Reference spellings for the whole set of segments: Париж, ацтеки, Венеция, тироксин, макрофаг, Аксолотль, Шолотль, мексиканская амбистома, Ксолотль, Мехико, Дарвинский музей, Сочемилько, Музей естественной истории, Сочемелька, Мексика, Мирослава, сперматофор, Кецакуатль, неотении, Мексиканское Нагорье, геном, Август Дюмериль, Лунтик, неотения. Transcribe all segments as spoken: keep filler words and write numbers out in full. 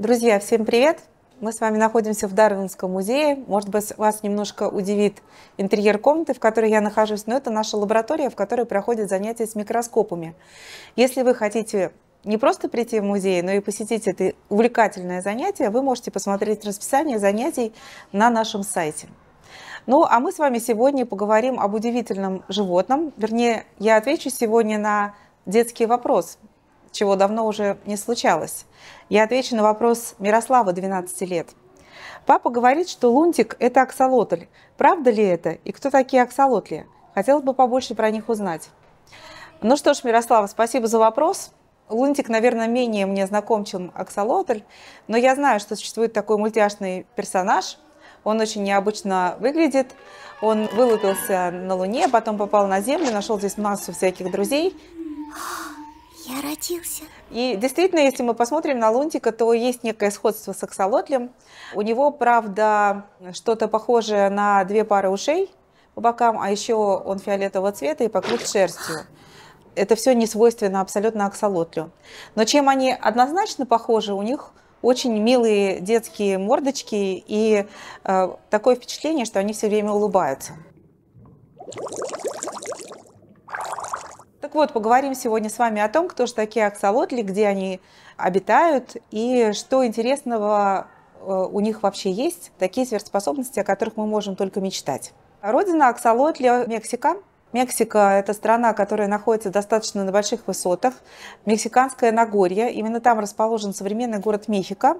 Друзья, всем привет! Мы с вами находимся в Дарвинском музее. Может быть, вас немножко удивит интерьер комнаты, в которой я нахожусь, но это наша лаборатория, в которой проходят занятия с микроскопами. Если вы хотите не просто прийти в музей, но и посетить это увлекательное занятие, вы можете посмотреть расписание занятий на нашем сайте. Ну, а мы с вами сегодня поговорим об удивительном животном. Вернее, я отвечу сегодня на детский вопрос, чего давно уже не случалось. Я отвечу на вопрос Мирославы, двенадцати лет. Папа говорит, что лунтик – это аксолотль. Правда ли это? И кто такие аксолотли? Хотелось бы побольше про них узнать. Ну что ж, Мирослава, спасибо за вопрос. Лунтик, наверное, менее мне знаком, чем аксолотль, но я знаю, что существует такой мультяшный персонаж. Он очень необычно выглядит. Он вылупился на Луне, потом попал на Землю, нашел здесь массу всяких друзей. Я родился. И действительно, если мы посмотрим на лунтика, то есть некое сходство с аксолотлем. У него, правда, что-то похожее на две пары ушей по бокам, а еще он фиолетового цвета и покрыт шерстью. Это все не свойственно абсолютно аксолотлю. Но чем они однозначно похожи, у них очень милые детские мордочки и э, такое впечатление, что они все время улыбаются. Так вот, поговорим сегодня с вами о том, кто же такие аксолотли, где они обитают и что интересного у них вообще есть, такие сверхспособности, о которых мы можем только мечтать. Родина аксолотля – Мексика. Мексика – это страна, которая находится достаточно на больших высотах. Мексиканское Нагорье. Именно там расположен современный город Мехико.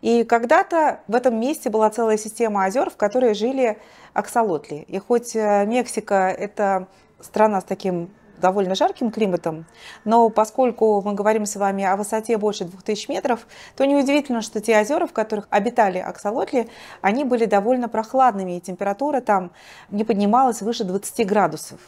И когда-то в этом месте была целая система озер, в которой жили аксолотли. И хоть Мексика – это страна с таким довольно жарким климатом, но поскольку мы говорим с вами о высоте больше двух тысяч метров, то неудивительно, что те озера, в которых обитали аксолотли, они были довольно прохладными, и температура там не поднималась выше двадцати градусов.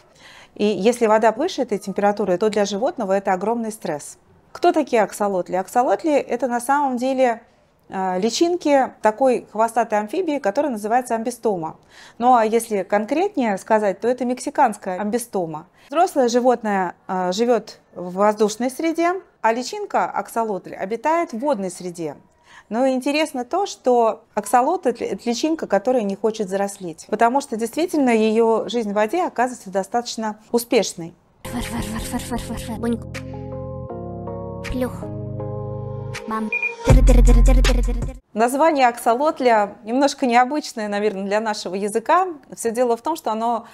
И если вода выше этой температуры, то для животного это огромный стресс. Кто такие аксолотли? Аксолотли – это на самом деле личинки такой хвостатой амфибии, которая называется амбистома. Ну а если конкретнее сказать, то это мексиканская амбистома. Взрослое животное живет в воздушной среде, а личинка аксолотль обитает в водной среде. Но интересно то, что аксолотль – это личинка, которая не хочет взрослеть, потому что действительно ее жизнь в воде оказывается достаточно успешной. Мам. Название аксолотля немножко необычное, наверное, для нашего языка. Все дело в том, что оно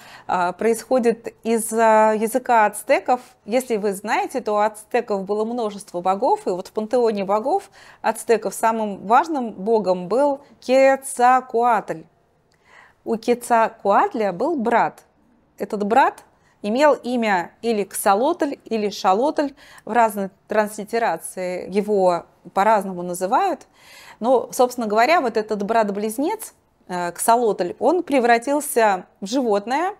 происходит из языка ацтеков. Если вы знаете, то у ацтеков было множество богов, и вот в пантеоне богов ацтеков самым важным богом был Кецакуатль. У Кецакуатля был брат. Этот брат имел имя или Ксолотль, или Шолотль. В разной транслитерации его по-разному называют. Но, собственно говоря, вот этот брат-близнец, Ксолотль, он превратился в животное,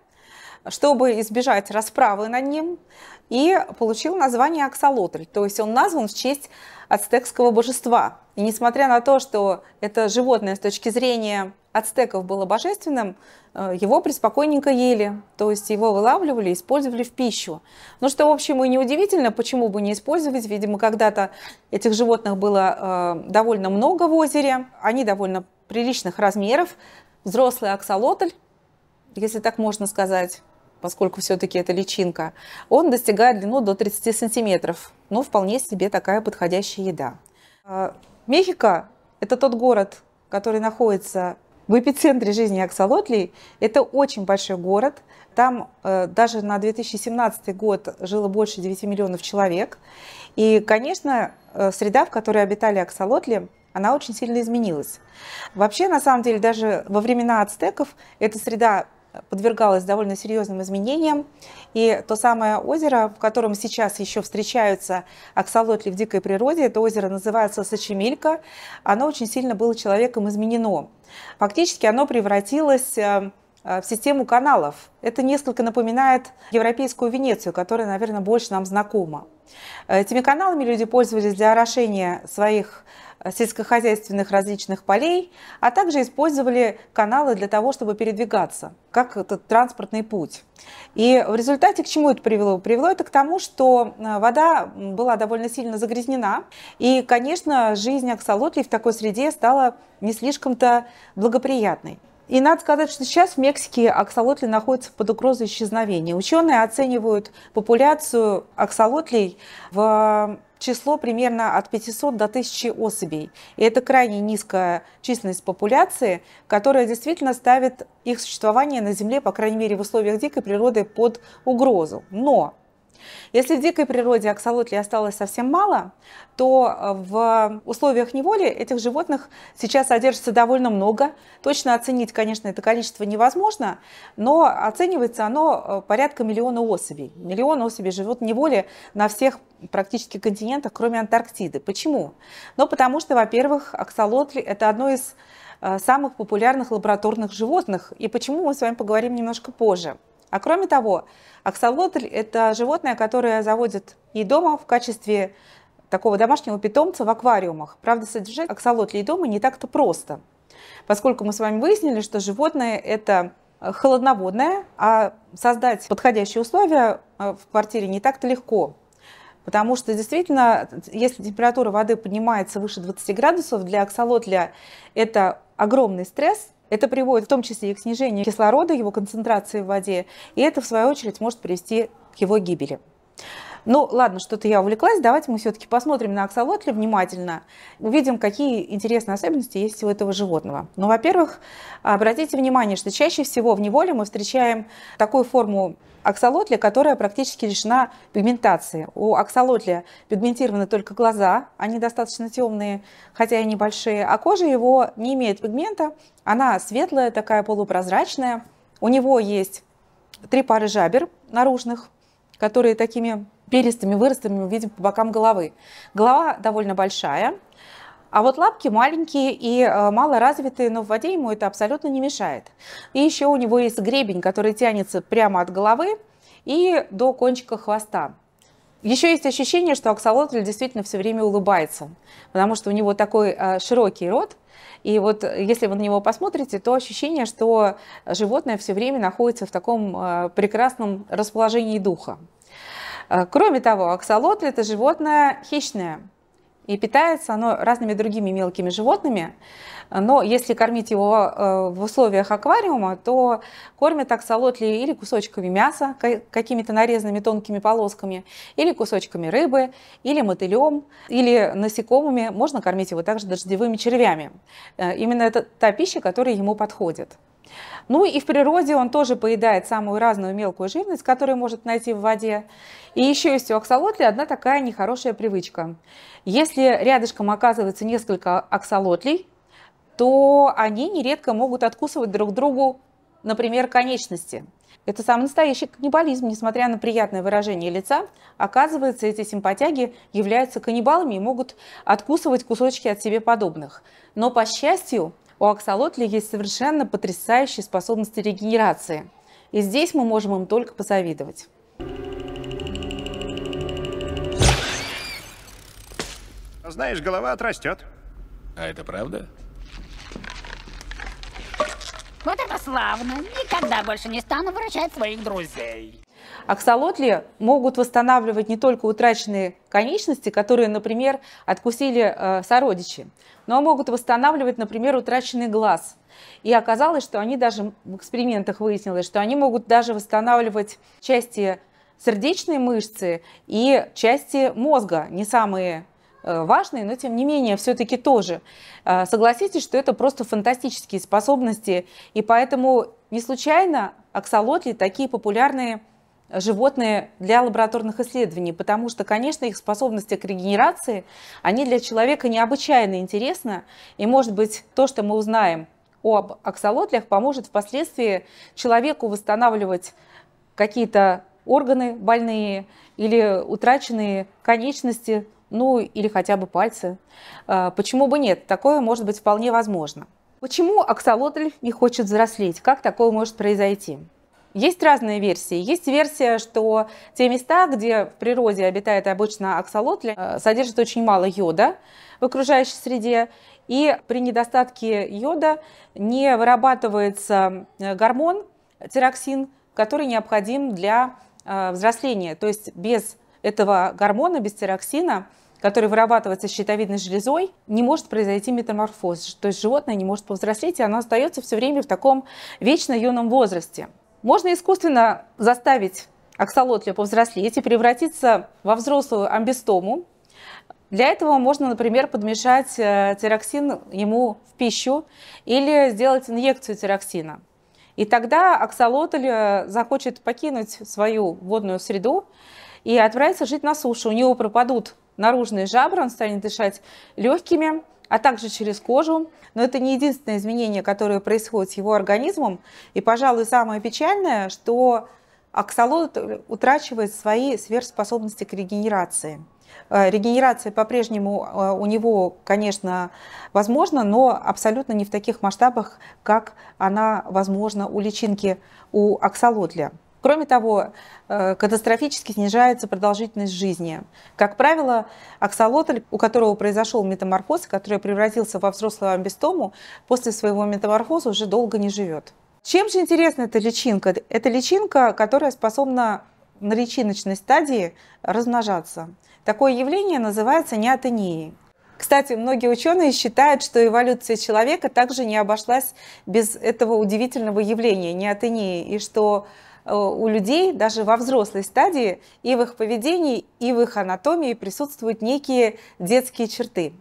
чтобы избежать расправы над ним, и получил название аксолотль. То есть он назван в честь ацтекского божества. И несмотря на то, что это животное с точки зрения ацтеков было божественным, его преспокойненько ели, то есть его вылавливали и использовали в пищу. Ну что, в общем, и неудивительно, почему бы не использовать. Видимо, когда-то этих животных было э, довольно много в озере, они довольно приличных размеров. Взрослый аксолотль, если так можно сказать, поскольку все-таки это личинка, он достигает длину до тридцати сантиметров. Но вполне себе такая подходящая еда. Мехико – это тот город, который находится в эпицентре жизни аксолотлей. Это очень большой город. Там даже на две тысячи семнадцатый год жило больше девяти миллионов человек. И, конечно, среда, в которой обитали аксолотли, она очень сильно изменилась. Вообще, на самом деле, даже во времена ацтеков эта среда подвергалась довольно серьезным изменениям. И то самое озеро, в котором сейчас еще встречаются аксолотли в дикой природе, это озеро называется Сочемелька, оно очень сильно было человеком изменено. Фактически оно превратилось в систему каналов. Это несколько напоминает европейскую Венецию, которая, наверное, больше нам знакома. Этими каналами люди пользовались для орошения своих сельскохозяйственных различных полей, а также использовали каналы для того, чтобы передвигаться, как этот транспортный путь. И в результате к чему это привело? Привело это к тому, что вода была довольно сильно загрязнена, и, конечно, жизнь аксолотлей в такой среде стала не слишком-то благоприятной. И надо сказать, что сейчас в Мексике аксолотли находятся под угрозой исчезновения. Ученые оценивают популяцию аксолотлей в число примерно от пятисот до тысячи особей. И это крайне низкая численность популяции, которая действительно ставит их существование на Земле, по крайней мере в условиях дикой природы, под угрозу. Но если в дикой природе аксолотлей осталось совсем мало, то в условиях неволи этих животных сейчас содержится довольно много. Точно оценить, конечно, это количество невозможно, но оценивается оно порядка миллиона особей. Миллион особей живут в неволе на всех практически континентах, кроме Антарктиды. Почему? Ну, потому что, во-первых, аксолотль – это одно из самых популярных лабораторных животных, и почему мы с вами поговорим немножко позже. А кроме того, аксолотль – это животное, которое заводят и дома в качестве такого домашнего питомца в аквариумах. Правда, содержать аксолотлей дома не так-то просто, поскольку мы с вами выяснили, что животное – это холодноводное, а создать подходящие условия в квартире не так-то легко. Потому что действительно, если температура воды поднимается выше двадцати градусов, для аксолотля это огромный стресс. Это приводит в том числе и к снижению кислорода, его концентрации в воде, и это, в свою очередь, может привести к его гибели. Ну, ладно, что-то я увлеклась, давайте мы все-таки посмотрим на аксолотля внимательно, увидим, какие интересные особенности есть у этого животного. Ну, во-первых, обратите внимание, что чаще всего в неволе мы встречаем такую форму аксолотля, которая практически лишена пигментации. У аксолотля пигментированы только глаза, они достаточно темные, хотя и небольшие, а кожа его не имеет пигмента, она светлая, такая полупрозрачная. У него есть три пары жабер наружных, которые такими перистыми выростами мы видим по бокам головы. Голова довольно большая, а вот лапки маленькие и малоразвитые, но в воде ему это абсолютно не мешает. И еще у него есть гребень, который тянется прямо от головы и до кончика хвоста. Еще есть ощущение, что аксолотль действительно все время улыбается, потому что у него такой широкий рот. И вот если вы на него посмотрите, то ощущение, что животное все время находится в таком прекрасном расположении духа. Кроме того, аксолотль – это животное хищное, и питается оно разными другими мелкими животными. Но если кормить его в условиях аквариума, то кормят аксолотли или кусочками мяса, какими-то нарезанными тонкими полосками, или кусочками рыбы, или мотылем, или насекомыми. Можно кормить его также дождевыми червями. Именно это та пища, которая ему подходит. Ну и в природе он тоже поедает самую разную мелкую живность, которую может найти в воде. И еще есть у аксолотля одна такая нехорошая привычка. Если рядышком оказывается несколько аксолотлей, то они нередко могут откусывать друг другу, например, конечности. Это самый настоящий каннибализм, несмотря на приятное выражение лица. Оказывается, эти симпатяги являются каннибалами и могут откусывать кусочки от себе подобных. Но, по счастью, у аксолотля есть совершенно потрясающие способности регенерации. И здесь мы можем им только позавидовать. Знаешь, голова отрастет. А это правда? Вот это славно! Никогда больше не стану выручать своих друзей. Аксолотли могут восстанавливать не только утраченные конечности, которые, например, откусили э, сородичи, но могут восстанавливать, например, утраченный глаз. И оказалось, что они даже в экспериментах выяснилось, что они могут даже восстанавливать части сердечной мышцы и части мозга, не самые важные, но тем не менее все-таки тоже. Согласитесь, что это просто фантастические способности, и поэтому не случайно аксолотли такие популярные животные для лабораторных исследований, потому что, конечно, их способности к регенерации, они для человека необычайно интересны, и, может быть, то, что мы узнаем об аксолотлях, поможет впоследствии человеку восстанавливать какие-то органы больные или утраченные конечности, ну или хотя бы пальцы. Почему бы нет? Такое может быть вполне возможно. Почему аксолотль не хочет взрослеть? Как такое может произойти? Есть разные версии. Есть версия, что те места, где в природе обитает обычно аксолотль, содержат очень мало йода в окружающей среде, и при недостатке йода не вырабатывается гормон тироксин, который необходим для взросления. То есть без этого гормона, без тироксина, который вырабатывается щитовидной железой, не может произойти метаморфоз. То есть животное не может повзрослеть, и оно остается все время в таком вечно юном возрасте. Можно искусственно заставить аксолотля повзрослеть и превратиться во взрослую амбистому. Для этого можно, например, подмешать тироксин ему в пищу или сделать инъекцию тироксина. И тогда аксолотль захочет покинуть свою водную среду и отправиться жить на суше. У него пропадут наружные жабры, он станет дышать легкими, а также через кожу. Но это не единственное изменение, которое происходит с его организмом. И, пожалуй, самое печальное, что аксолотль утрачивает свои сверхспособности к регенерации. Регенерация по-прежнему у него, конечно, возможна, но абсолютно не в таких масштабах, как она возможна у личинки у аксолотля. Кроме того, катастрофически снижается продолжительность жизни. Как правило, аксолотль, у которого произошел метаморфоз, который превратился во взрослую амбистому, после своего метаморфоза уже долго не живет. Чем же интересна эта личинка? Это личинка, которая способна на личиночной стадии размножаться. Такое явление называется неотенией. Кстати, многие ученые считают, что эволюция человека также не обошлась без этого удивительного явления неотении, и что у людей даже во взрослой стадии и в их поведении, и в их анатомии присутствуют некие детские черты.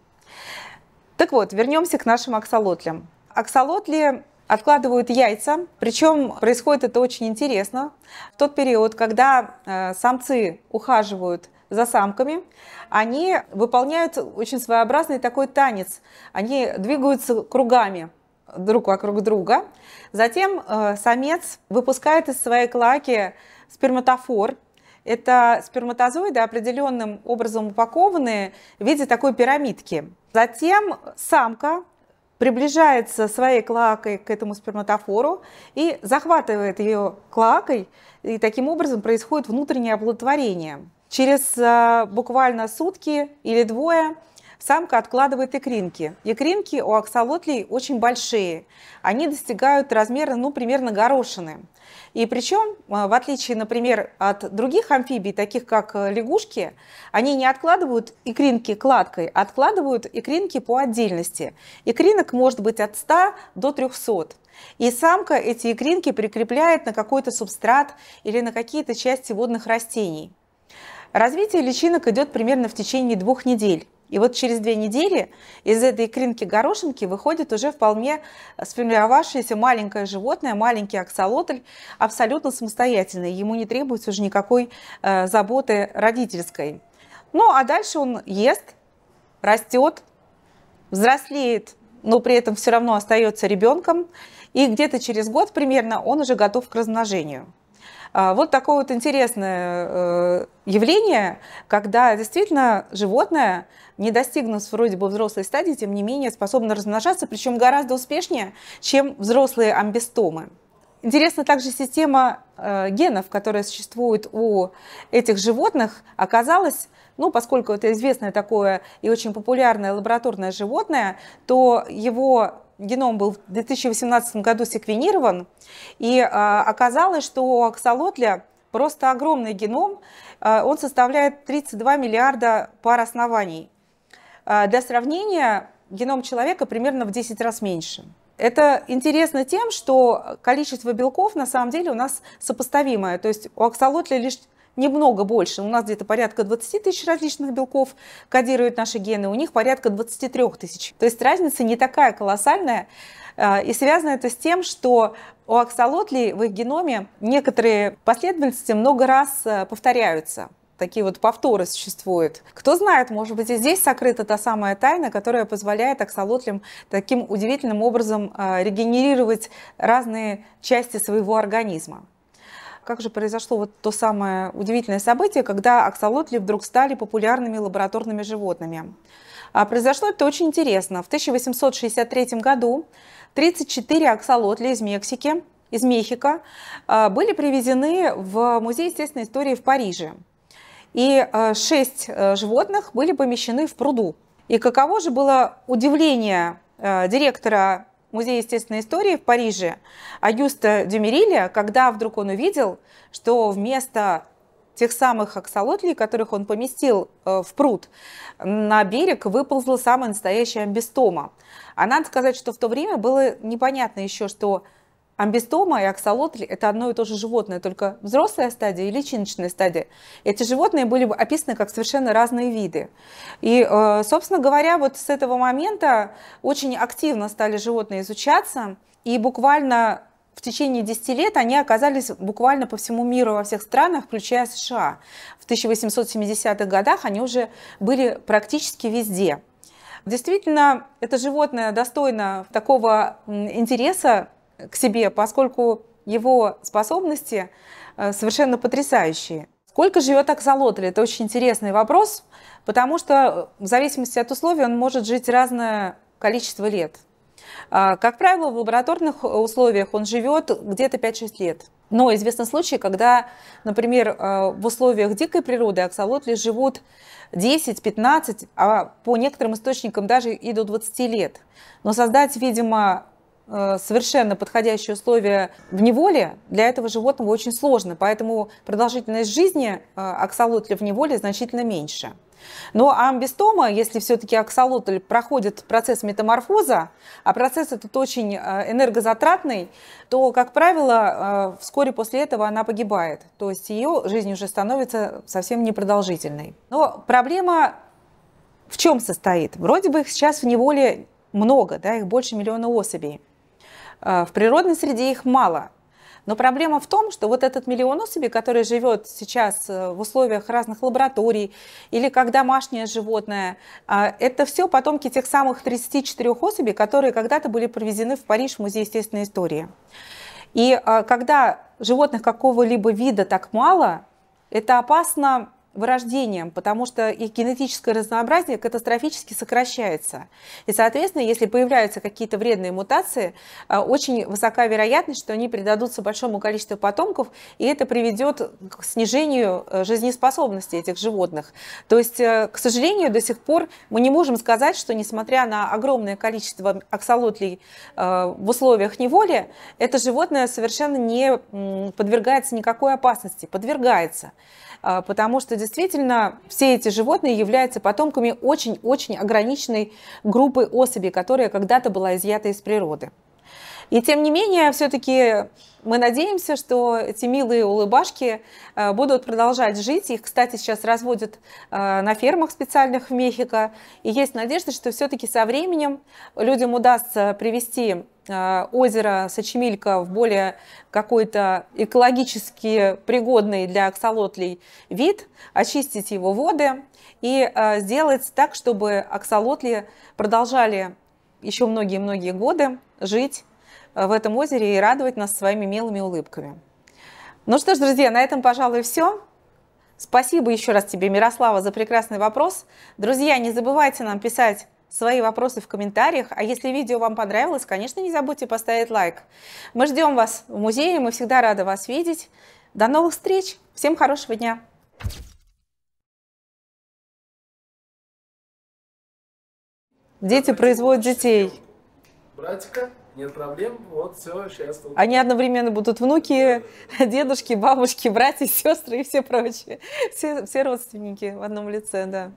Так вот, вернемся к нашим аксолотлям. Аксолотли откладывают яйца, причем происходит это очень интересно. В тот период, когда самцы ухаживают за самками, они выполняют очень своеобразный такой танец. Они двигаются кругами друг вокруг друга. Затем самец выпускает из своей клоаки сперматофор. Это сперматозоиды, определенным образом упакованные в виде такой пирамидки. Затем самка приближается своей клоакой к этому сперматофору и захватывает ее клоакой, и таким образом происходит внутреннее оплодотворение. Через буквально сутки или двое самка откладывает икринки. Икринки у аксолотлей очень большие. Они достигают размера, ну, примерно горошины. И причем, в отличие, например, от других амфибий, таких как лягушки, они не откладывают икринки кладкой, а откладывают икринки по отдельности. Икринок может быть от ста до трехсот. И самка эти икринки прикрепляет на какой-то субстрат или на какие-то части водных растений. Развитие личинок идет примерно в течение двух недель. И вот через две недели из этой икринки-горошинки выходит уже вполне сформировавшееся маленькое животное, маленький аксолотль, абсолютно самостоятельный. Ему не требуется уже никакой э, заботы родительской. Ну а дальше он ест, растет, взрослеет, но при этом все равно остается ребенком. И где-то через год примерно он уже готов к размножению. Вот такое вот интересное явление, когда действительно животное, не достигнув вроде бы взрослой стадии, тем не менее способно размножаться, причем гораздо успешнее, чем взрослые амбистомы. Интересна также система генов, которая существует у этих животных. Оказалось, ну, поскольку это известное такое и очень популярное лабораторное животное, то его геном был в две тысячи восемнадцатом году секвенирован, и оказалось, что у аксолотля просто огромный геном, он составляет тридцать два миллиарда пар оснований. Для сравнения, геном человека примерно в десять раз меньше. Это интересно тем, что количество белков на самом деле у нас сопоставимое, то есть у аксолотля лишь немного больше. У нас где-то порядка двадцати тысяч различных белков кодируют наши гены, у них порядка двадцати трёх тысяч. То есть разница не такая колоссальная. И связано это с тем, что у аксолотлей в их геноме некоторые последовательности много раз повторяются. Такие вот повторы существуют. Кто знает, может быть, и здесь сокрыта та самая тайна, которая позволяет аксолотлям таким удивительным образом регенерировать разные части своего организма. Как же произошло вот то самое удивительное событие, когда аксолотли вдруг стали популярными лабораторными животными? А произошло это очень интересно. В тысяча восемьсот шестьдесят третьем году тридцать четыре аксолотля из Мексики из Мехико были привезены в Музей естественной истории в Париже. И шесть животных были помещены в пруду. И каково же было удивление директора Музея естественной истории в Париже Августа Дюмериля, когда вдруг он увидел, что вместо тех самых аксолотлей, которых он поместил в пруд, на берег выползла самая настоящая амбистома. А надо сказать, что в то время было непонятно еще, что амбистома и аксолотль – это одно и то же животное, только взрослая стадия и личиночная стадия. Эти животные были описаны как совершенно разные виды. И, собственно говоря, вот с этого момента очень активно стали животные изучаться, и буквально в течение десяти лет они оказались буквально по всему миру, во всех странах, включая США. В тысяча восемьсот семидесятых годах они уже были практически везде. Действительно, это животное достойно такого интереса к себе, поскольку его способности совершенно потрясающие. Сколько живет аксолотль? Это очень интересный вопрос, потому что в зависимости от условий он может жить разное количество лет. Как правило, в лабораторных условиях он живет где-то пять-шесть лет. Но известны случаи, когда, например, в условиях дикой природы аксолотли живут десять-пятнадцать, а по некоторым источникам даже и до двадцати лет. Но создать, видимо, совершенно подходящие условия в неволе для этого животного очень сложно, поэтому продолжительность жизни аксолотля в неволе значительно меньше. Но амбистома, если все-таки аксолотль проходит процесс метаморфоза, а процесс этот очень энергозатратный, то, как правило, вскоре после этого она погибает, то есть ее жизнь уже становится совсем непродолжительной. Но проблема в чем состоит? Вроде бы их сейчас в неволе много, да, их больше миллиона особей. В природной среде их мало. Но проблема в том, что вот этот миллион особей, который живет сейчас в условиях разных лабораторий или как домашнее животное, это все потомки тех самых тридцати четырёх особей, которые когда-то были привезены в Париж в Музей естественной истории. И когда животных какого-либо вида так мало, это опасно вырождением, потому что их генетическое разнообразие катастрофически сокращается. И, соответственно, если появляются какие-то вредные мутации, очень высока вероятность, что они передадутся большому количеству потомков, и это приведет к снижению жизнеспособности этих животных. То есть, к сожалению, до сих пор мы не можем сказать, что, несмотря на огромное количество аксолотлей в условиях неволи, это животное совершенно не подвергается никакой опасности. Подвергается, потому что, действительно, все эти животные являются потомками очень-очень ограниченной группы особей, которая когда-то была изъята из природы. И тем не менее, все-таки мы надеемся, что эти милые улыбашки будут продолжать жить. Их, кстати, сейчас разводят на фермах специальных в Мехико. И есть надежда, что все-таки со временем людям удастся привести озеро Сочемилько в более какой-то экологически пригодный для аксолотлей вид, очистить его воды и сделать так, чтобы аксолотли продолжали еще многие-многие годы жить в этом озере и радовать нас своими милыми улыбками. Ну что ж, друзья, на этом, пожалуй, все. Спасибо еще раз тебе, Мирослава, за прекрасный вопрос. Друзья, не забывайте нам писать свои вопросы в комментариях. А если видео вам понравилось, конечно, не забудьте поставить лайк. Мы ждем вас в музее, мы всегда рады вас видеть. До новых встреч, всем хорошего дня! Дети производят детей. Братика, нет проблем, вот все, сейчас тут. Они одновременно будут внуки, дедушки, бабушки, братья, сестры и все прочие. Все, все родственники в одном лице, да.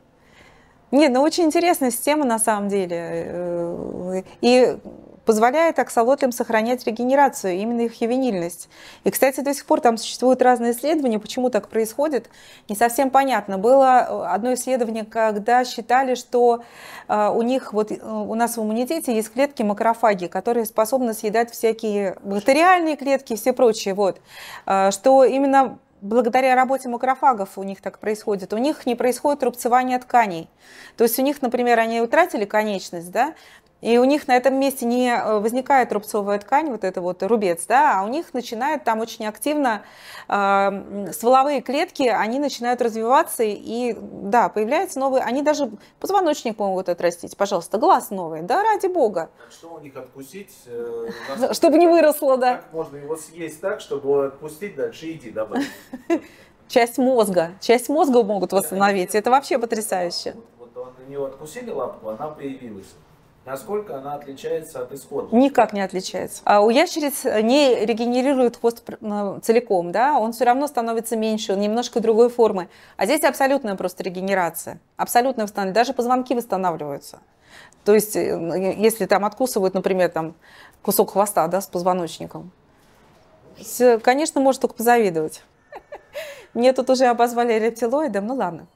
Нет, ну очень интересная система на самом деле. И позволяет аксолотлям сохранять регенерацию, именно их ювенильность. И, кстати, до сих пор там существуют разные исследования, почему так происходит, не совсем понятно. Было одно исследование, когда считали, что у них, вот у нас в иммунитете есть клетки-макрофаги, которые способны съедать всякие бактериальные клетки и все прочее. Вот. Что именно благодаря работе макрофагов у них так происходит. У них не происходит рубцевание тканей. То есть у них, например, они утратили конечность, да, И у них на этом месте не возникает рубцовая ткань, вот это вот рубец, да, а у них начинает там очень активно э, стволовые клетки, они начинают развиваться, и да, появляются новые, они даже позвоночник могут отрастить, пожалуйста, глаз новый, да, ради бога. Что у них откусить? Э, нас... Чтобы не выросло, да. Как можно его съесть так, чтобы отпустить, дальше иди давай. Часть мозга, часть мозга могут восстановить, это вообще потрясающе. Вот у нее откусили лапку, она появилась. Насколько она отличается от исхода? Никак не отличается. А у ящериц не регенерирует хвост целиком, да, он все равно становится меньше, он немножко другой формы. А здесь абсолютная просто регенерация, абсолютная восстановление, даже позвонки восстанавливаются. То есть, если там откусывают, например, там кусок хвоста, да, с позвоночником, конечно, может только позавидовать. Мне тут уже обозвали рептилоидом, ну ладно.